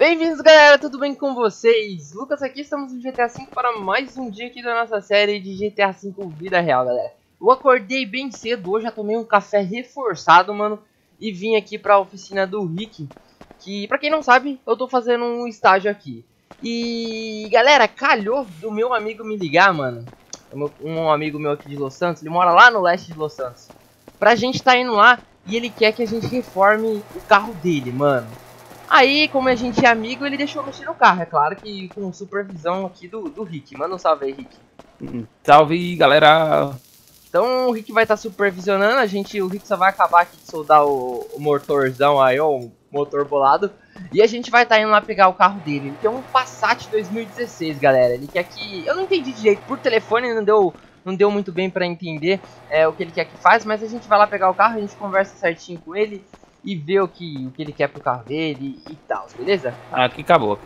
Bem-vindos, galera, tudo bem com vocês? Lucas aqui, estamos no GTA V para mais um dia aqui da nossa série de GTA V Vida Real, galera. Eu acordei bem cedo, hoje já tomei um café reforçado, mano, e vim aqui para a oficina do Rick, que, pra quem não sabe, eu tô fazendo um estágio aqui. E, galera, calhou do meu amigo me ligar, mano. Um amigo meu aqui de Los Santos, ele mora lá no leste de Los Santos. Pra gente tá indo lá e ele quer que a gente reforme o carro dele, mano. Aí, como a gente é amigo, ele deixou mexer no carro, é claro que com supervisão aqui do Rick. Manda um salve aí, Rick. Salve, galera. Então o Rick vai estar supervisionando, o Rick só vai acabar aqui de soldar o motorzão aí, ó, o motor bolado. E a gente vai estar indo lá pegar o carro dele. Ele tem um Passat 2016, galera. Ele quer que... eu não entendi direito, por telefone não deu muito bem pra entender o que ele quer que faz, mas a gente vai lá pegar o carro, a gente conversa certinho com ele e vê o que ele quer pro carro dele e tal, beleza? Aqui acabou,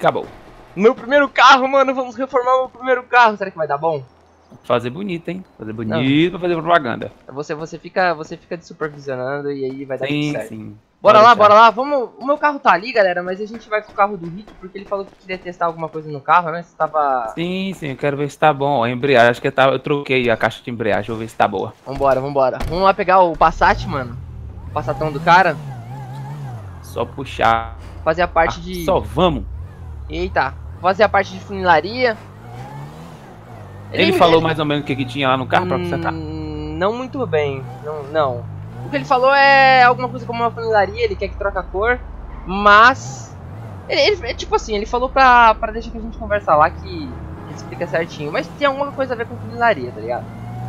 meu primeiro carro, mano, vamos reformar meu primeiro carro. Será que vai dar bom? Fazer bonito, hein? Fazer bonito pra fazer propaganda. Você fica supervisionando e aí vai dar tudo certo. Sim. Bora lá, vamos... O meu carro tá ali, galera, mas a gente vai com o carro do Rick, porque ele falou que queria testar alguma coisa no carro, né? Se tava... Sim, eu quero ver se tá bom. A embreagem, acho que eu troquei a caixa de embreagem, vou ver se tá boa. Vambora. Vamos lá pegar o Passat, mano. O Passatão do cara. Só puxar. Fazer a parte de... Só vamos. Eita. Fazer a parte de funilaria. Ele falou mais ou menos o que tinha lá no carro pra consertar? Não muito bem, não. O que ele falou é alguma coisa como uma funilaria, ele quer que troque a cor, mas... Ele falou pra deixar que a gente conversar lá, que ele explica certinho. Mas tem alguma coisa a ver com funilaria, tá ligado?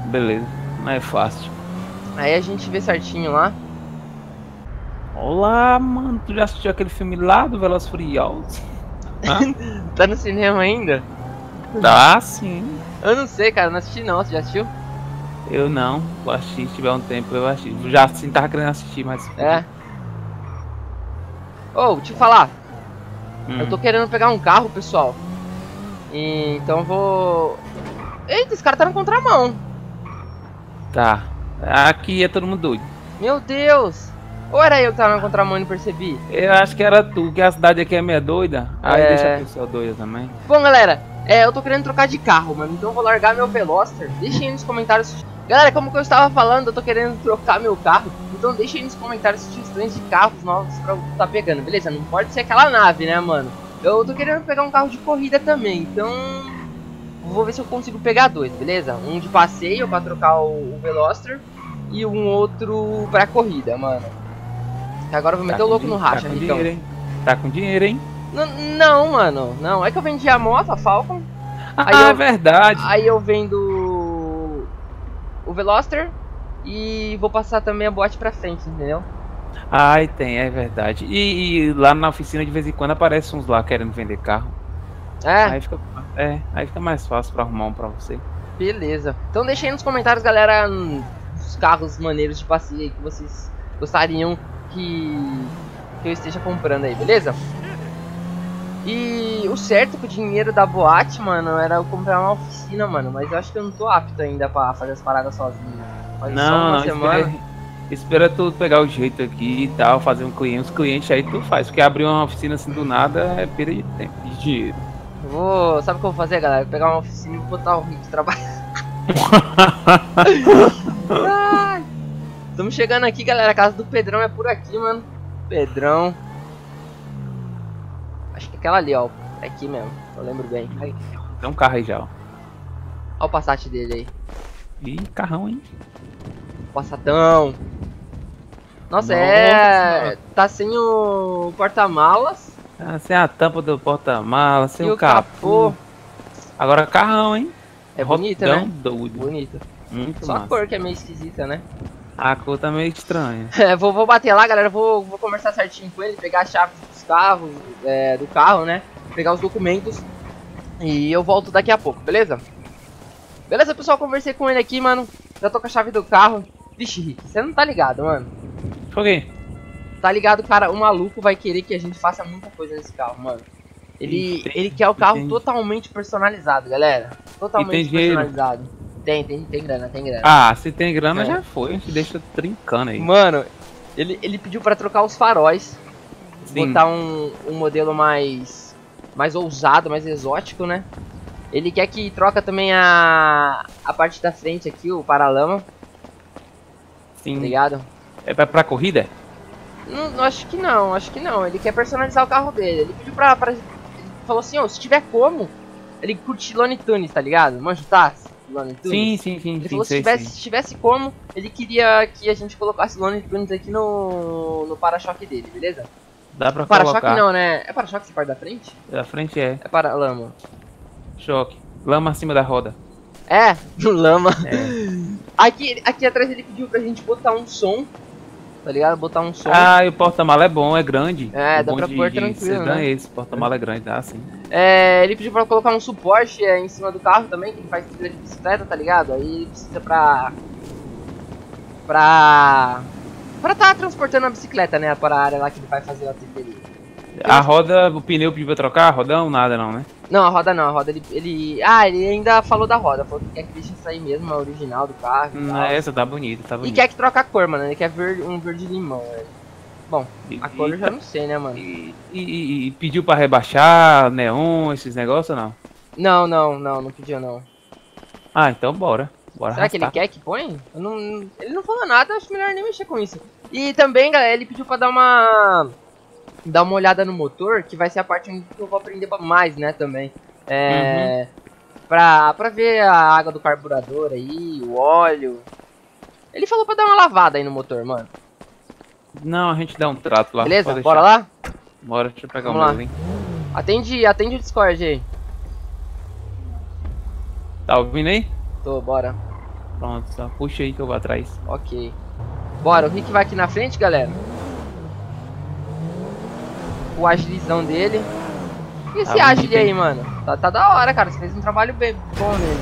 Beleza, mas é fácil. Aí a gente vê certinho lá. Olá, mano, tu já assistiu aquele filme lá do Veloster? Tá no cinema ainda? Tá, sim. Eu não sei, cara, não assisti não, você já assistiu? Eu não, vou assistir, se tiver um tempo eu assisto. Já assim, tava querendo assistir, mas... É. Ô, deixa eu falar. Eu tô querendo pegar um carro, pessoal. E, então vou... Eita, esse cara tá na contramão. Tá. Aqui é todo mundo doido. Meu Deus. Ou era eu que tava na contramão e não percebi? Eu acho que era tu, que a cidade aqui é meio doida. Aí deixa a pessoa doida também. Bom, galera. Eu tô querendo trocar de carro, mano, então eu vou largar meu Veloster. Deixem aí nos comentários. Galera, como que eu estava falando, eu tô querendo trocar meu carro. Então deixem aí nos comentários sugestões de carros novos pra eu tá pegando, beleza? Não pode ser aquela nave, né, mano? Eu tô querendo pegar um carro de corrida também, então... Vou ver se eu consigo pegar dois, beleza? Um de passeio pra trocar o Veloster e um outro pra corrida, mano. Agora eu vou meter o louco no racha, Ricão. Tá com dinheiro, hein? Não, mano, não. É que eu vendi a moto, a Falcon. É verdade. Aí eu vendo o Veloster e vou passar também a boate pra frente, entendeu? Ai, tem, é verdade. E lá na oficina de vez em quando aparecem uns lá querendo vender carro. É? Aí fica mais fácil pra arrumar um pra você. Beleza. Então deixa aí nos comentários, galera, os carros maneiros de passeio que vocês gostariam que eu esteja comprando aí, beleza? E o certo com o dinheiro da boate, mano, era eu comprar uma oficina, mano. Mas eu acho que eu não tô apto ainda pra fazer as paradas sozinho. Espera tu pegar o jeito aqui e tal, fazer uns clientes aí tu faz. Porque abrir uma oficina assim do nada é perda de tempo, de dinheiro. Sabe o que eu vou fazer, galera? Eu vou pegar uma oficina e vou botar o Rick trabalhar. Estamos chegando aqui, galera, a casa do Pedrão é por aqui, mano. Pedrão. Acho que é aquela ali, ó. É aqui mesmo. Eu lembro bem. Aí. Tem um carro aí já, ó. Olha o Passat dele aí. Ih, carrão, hein? Passatão. Nossa, Senhora. Tá sem o porta-malas. Tá sem a tampa do porta-malas, sem o capô. Agora carrão, hein? É bonita, né? Bonita. Muito massa. Só a cor que é meio esquisita, né? A cor tá meio estranha. Vou bater lá, galera. Vou conversar certinho com ele, pegar a chave do carro, né? Pegar os documentos e eu volto daqui a pouco, beleza? Beleza, pessoal, conversei com ele aqui, mano. Já tô com a chave do carro. Vixe, Rick, você não tá ligado, mano. Joguei. Tá ligado, cara? O maluco vai querer que a gente faça muita coisa nesse carro, mano. Ele quer o carro totalmente personalizado, galera. Totalmente personalizado. Tem grana. Ah, se tem grana já foi, a gente deixa trincando aí. Mano, ele pediu pra trocar os faróis. Sim. Botar um modelo mais ousado, mais exótico, né? Ele quer que troca também a parte da frente aqui, o paralama. Sim. Tá ligado? É pra corrida? Não, acho que não, acho que não. Ele quer personalizar o carro dele. Ele pediu ele falou assim, ó, se tiver como, ele curte Looney Tunes, tá ligado? Manja o Taz, Looney Tunes. Sim. Ele falou se tivesse como, ele queria que a gente colocasse Looney Tunes aqui no para-choque dele, beleza? Dá pra colocar. Para-choque não, né? É para-choque essa parte da frente? Da frente é. É para-lama. Choque. Lama acima da roda. É, lama. É. Aqui atrás ele pediu pra gente botar um som. Tá ligado? Botar um som. Ah, e o porta-mala é bom, é grande. É, dá pra pôr tranquilo, né? Esse porta-mala é grande, dá sim. É, ele pediu pra colocar um suporte em cima do carro também, que ele faz trilha de bicicleta, tá ligado? Aí ele precisa pra tá transportando a bicicleta, né? Para a área lá que ele vai fazer a trilha. A roda, o pneu pediu pra trocar? A roda ou nada não, né? Não, a roda não. A roda ele... Ah, ele ainda falou da roda. Falou que quer que deixe sair mesmo, a original do carro. Essa tá bonita, tá bonita. E quer que troque a cor, mano. Ele quer um verde-limão, velho. Bom, a cor eu já não sei, né, mano? E pediu pra rebaixar, neon, esses negócios ou não? Não pediu, não. Ah, então bora. Será que ele quer que põe? Ele não falou nada, acho melhor nem mexer com isso. E também, galera, ele pediu pra dar uma olhada no motor, que vai ser a parte onde eu vou aprender mais, né, também. É, pra ver a água do carburador aí, o óleo. Ele falou pra dar uma lavada aí no motor, mano. Não, a gente dá um trato lá. Beleza? Bora lá? Bora, deixa eu pegar um lá, hein. Atende o Discord aí. Tá ouvindo aí? Tô, bora. Pronto, só puxa aí que eu vou atrás. Ok. Bora, o Rick vai aqui na frente, galera. O agilizão dele. E esse agile aí, mano? Tá da hora, cara. Você fez um trabalho bem bom nele.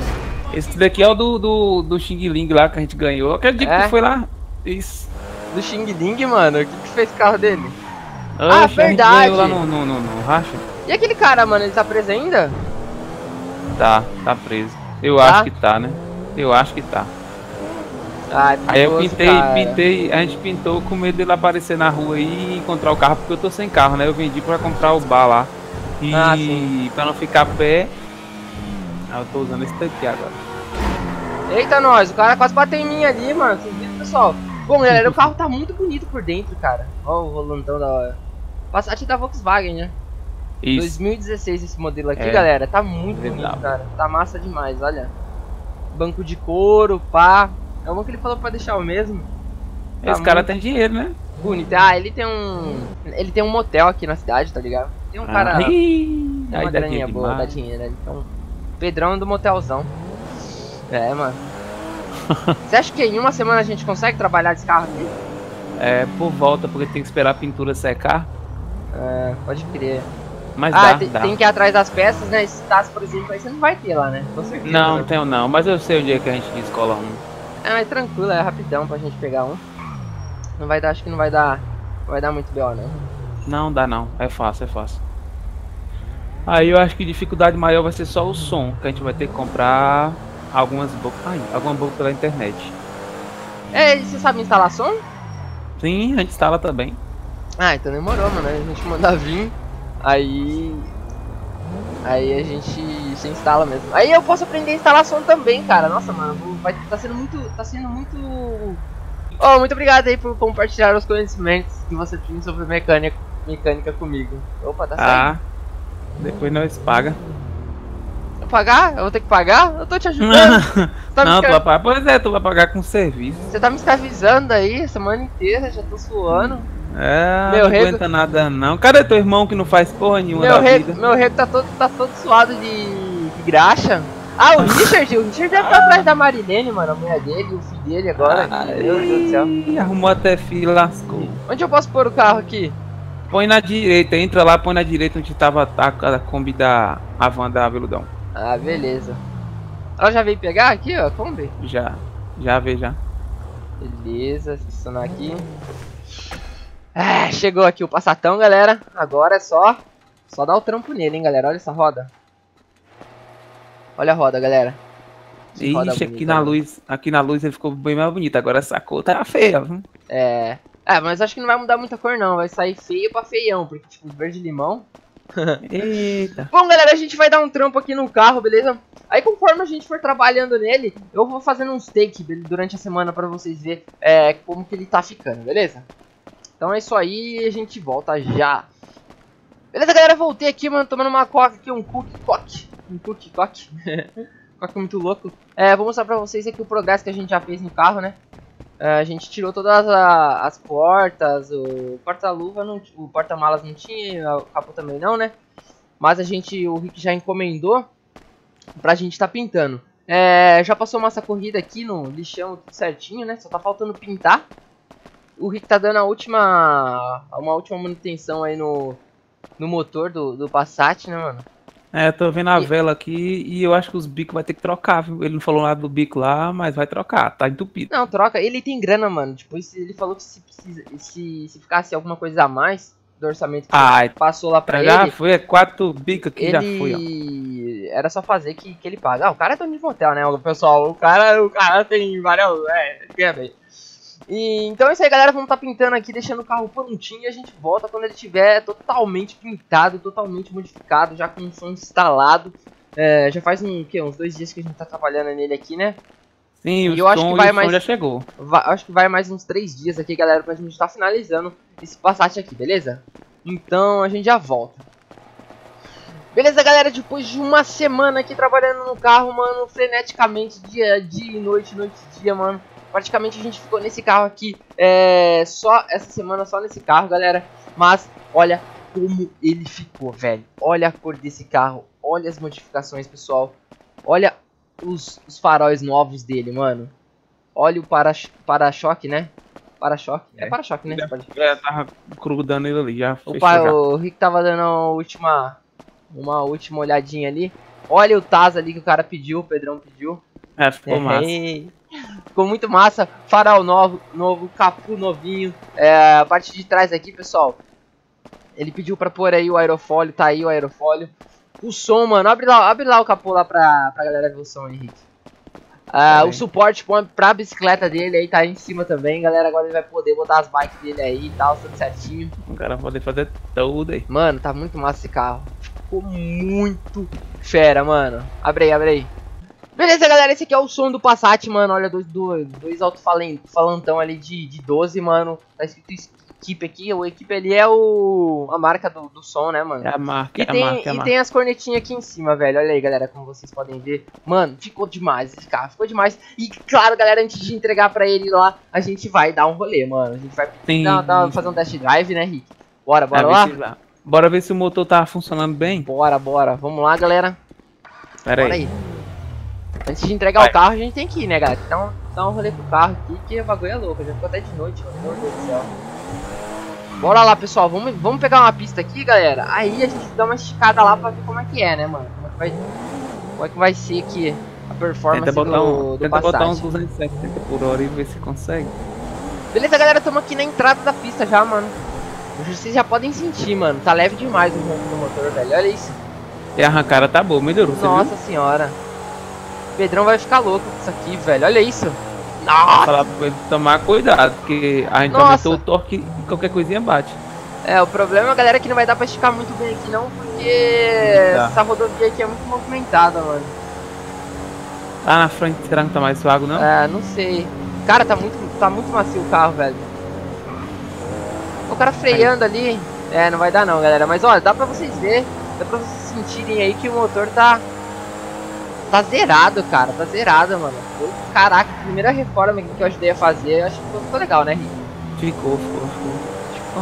Esse daqui é o do Xing Ling lá que a gente ganhou. Aquele dia que tu foi lá. Isso. Do Xing Ling, mano? O que fez o carro dele? Ah, verdade. A gente ganhou lá no racha. E aquele cara, mano? Ele tá preso ainda? Tá preso. Eu acho que tá, né? Eu acho que tá. Ai, aí eu pintei, a gente pintou com medo dele aparecer na rua e encontrar o carro, porque eu tô sem carro, né? Eu vendi pra comprar o bar lá. E pra não ficar a pé, eu tô usando esse daqui agora. Eita, nós, o cara quase bateu em mim ali, mano. Vocês viram, pessoal? Bom, galera, o carro tá muito bonito por dentro, cara. Ó o volantão da hora. Passat da Volkswagen, né? Isso. 2016 esse modelo aqui, galera. Tá muito bonito, cara. Tá massa demais, olha. Banco de couro, pá. É o que ele falou pra deixar o mesmo. Tá, esse cara tem dinheiro, né? Bonito. Ah, ele tem um motel aqui na cidade, tá ligado? Tem um cara... Tem uma graninha boa, dá dinheiro, né? Então, Pedrão do motelzão. É, mano. Você acha que em uma semana a gente consegue trabalhar desse carro aqui? É, por volta, porque tem que esperar a pintura secar. É, pode crer. Mas tem que ir atrás das peças, né? Esse Taz, por exemplo, aí você não vai ter lá, né? Com certeza. Não, não tenho não, mas eu sei onde é que a gente descola um. É, mas tranquilo, é rapidão pra gente pegar um. Não vai dar, acho que não vai dar muito B.O. não. Não dá não, é fácil. Aí eu acho que dificuldade maior vai ser só o som, que a gente vai ter que comprar alguma boca pela internet. É, você sabe instalar som? Sim, a gente instala também. Ah, então demorou, mano, a gente manda vir, aí a gente se instala mesmo. Aí eu posso aprender a instalar som também, cara. Nossa, mano, tá sendo muito... Oh, muito obrigado aí por compartilhar os conhecimentos que você tinha sobre mecânica comigo. Opa, tá saindo. Depois nós paga. Eu pagar? Eu vou ter que pagar? Eu tô te ajudando. Tá não, pois é, tu vai pagar com serviço. Você tá me escravizando aí a semana inteira, já tô suando. É, meu não aguenta nada não. Cadê teu irmão que não faz porra nenhuma da vida? Meu rego tá todo suado de graxa. Ah, o Richard deve estar atrás da Marilene, mano, a mulher dele, o filho dele agora. Meu Deus do céu. Arrumou até filho, lascou. Onde eu posso pôr o carro aqui? Põe na direita, entra lá, põe na direita onde tava a Kombi da Havan da Veludão. Ah, beleza. Ela já veio pegar aqui, ó, a Kombi? Já veio, já. Beleza, estacionar aqui. Ah, chegou aqui o Passatão, galera. Agora é só dar o trampo nele, hein, galera. Olha essa roda. Olha a roda, galera. Ixi, roda bonita, aqui na luz ele ficou bem mais bonito. Agora essa cor tá feia, viu? É. É, mas acho que não vai mudar muita cor não, vai sair feio pra feião, porque tipo, verde limão. Eita. Bom galera, a gente vai dar um trampo aqui no carro, beleza? Aí conforme a gente for trabalhando nele, eu vou fazendo uns takes durante a semana pra vocês verem como que ele tá ficando, beleza? Então é isso aí, a gente volta já. Beleza galera, voltei aqui, mano, tomando uma coca aqui, um cookie cock. Coque muito louco. Vou mostrar pra vocês aqui o progresso que a gente já fez no carro, né? A gente tirou todas as portas, o porta-luva, o porta-malas não tinha, o capô também não, né? Mas o Rick já encomendou pra gente tá pintando. Já passou massa corrida aqui no lixão, tudo certinho, né? Só tá faltando pintar. O Rick tá dando uma última manutenção aí no motor do Passat, né, mano? É, eu tô vendo a vela aqui e eu acho que os bicos vai ter que trocar, viu? Ele não falou nada do bico lá, mas vai trocar, tá entupido. Não, troca, ele tem grana, mano. Tipo, ele falou que se ficasse alguma coisa a mais do orçamento que passou lá pra ele. Já foi, 4 bicos aqui, já foi, ó. Era só fazer que ele paga. Ah, o cara é dono de motel, né, pessoal? O cara tem várias... tem a ver. E então é isso aí, galera. Vamos tá pintando aqui, deixando o carro prontinho. E a gente volta quando ele tiver totalmente pintado, totalmente modificado, já com o som instalado. Já faz uns 2 dias que a gente tá trabalhando nele aqui, né? Sim, e eu acho que vai mais. Já chegou. Acho que vai mais uns 3 dias aqui, galera, pra gente tá finalizando esse Passat aqui, beleza? Então a gente já volta. Beleza, galera? Depois de uma semana aqui trabalhando no carro, mano, freneticamente, dia e noite, noite e dia, mano. Praticamente a gente ficou nesse carro aqui, só essa semana, só nesse carro, galera. Mas olha como ele ficou, velho. Olha a cor desse carro, olha as modificações, pessoal. Olha os faróis novos dele, mano. Olha o para-choque, né? Para-choque? É para-choque, né? Já tava grudando ele ali, já fechou já. O Rick tava dando uma última olhadinha ali. Olha o Taz ali que o cara pediu, o Pedrão pediu. É, ficou massa. Ficou muito massa, farol novo, capô novinho. A parte de trás aqui, pessoal, ele pediu pra pôr aí o aerofólio, tá aí o aerofólio. O som, mano, abre lá o capô lá pra galera ver o som, Henrique. O suporte pra bicicleta dele aí tá aí em cima também, galera. Agora ele vai poder botar as bikes dele aí e tal, tudo certinho. O cara vai poder fazer tudo aí. Mano, tá muito massa esse carro. Ficou muito fera, mano. Abre aí. Beleza, galera, esse aqui é o som do Passat, mano. Olha, dois alto-falantão ali de 12, mano. Tá escrito Equipe aqui. O Equipe ali é a marca do som, né, mano? É a marca, tem as cornetinhas aqui em cima, velho. Olha aí, galera, como vocês podem ver. Mano, ficou demais esse carro, ficou demais. E, claro, galera, antes de entregar pra ele lá, a gente vai dar um rolê, mano. A gente vai fazer um test drive, né, Rick? Bora lá? Bora ver se o motor tá funcionando bem. Bora. Vamos lá, galera. Pera aí. Antes de entregar o carro, a gente tem que ir, né, galera? Então, dá um rolê pro carro aqui, que o bagulho é louco. Já ficou até de noite, meu Deus do céu. Bora lá, pessoal. Vamos pegar uma pista aqui, galera. Aí a gente dá uma esticada lá pra ver como é que é, né, mano? Como é que vai ser aqui a performance do Passat. Botar uns 270 por hora e ver se consegue. Beleza, galera. Estamos aqui na entrada da pista já, mano. Vocês já podem sentir, mano. Tá leve demais o jogo do motor, velho. Olha isso. E a arrancada tá boa. Melhorou, nossa senhora. Pedrão vai ficar louco com isso aqui, velho. Olha isso. Nossa. Falar pra ele tomar cuidado, porque a gente aumentou o torque e qualquer coisinha bate. O problema, galera, é que não vai dar pra esticar muito bem aqui não, porque essa rodovia aqui é muito movimentada, mano. Lá na frente, será que tá mais vago, não? Não sei. Cara, tá muito macio o carro, velho. O cara freando ali. Não vai dar não, galera. Mas, olha, dá pra vocês verem, dá pra vocês sentirem aí que o motor tá zerado, cara, tá zerado, mano. Caraca, primeira reforma que eu ajudei a fazer, eu acho que ficou legal, né, Rick? Ficou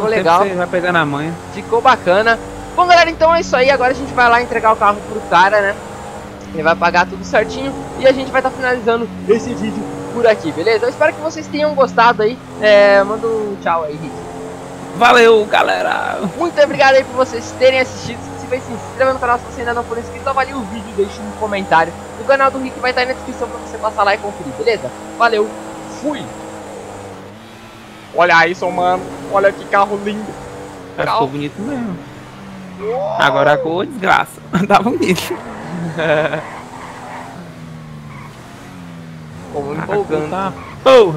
legal. Você vai pegar na manha. Ficou bacana. Bom, galera, então é isso aí. Agora a gente vai lá entregar o carro pro cara, né? Ele vai pagar tudo certinho e a gente vai tá finalizando esse vídeo por aqui, beleza? Eu espero que vocês tenham gostado aí. Manda um tchau aí, Rick. Valeu, galera! Muito obrigado aí por vocês terem assistido. Se inscreva no canal se você ainda não for inscrito, avalie o vídeo e deixe um comentário. O canal do Rick vai estar aí na descrição pra você passar lá e conferir, beleza? Valeu, fui! Olha isso, mano, olha que carro lindo! Ficou bonito mesmo. Uou. Agora a cor, desgraça, tá bonito. Ficou empolgando. Porra!